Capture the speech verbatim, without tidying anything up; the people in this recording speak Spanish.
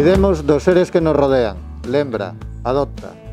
Coidemos dos seres que nos rodean. Lembra, adopta.